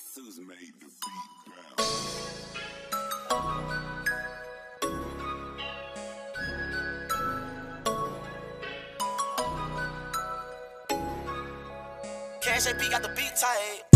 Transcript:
Suze made the beat down. Cash AP got the beat tight.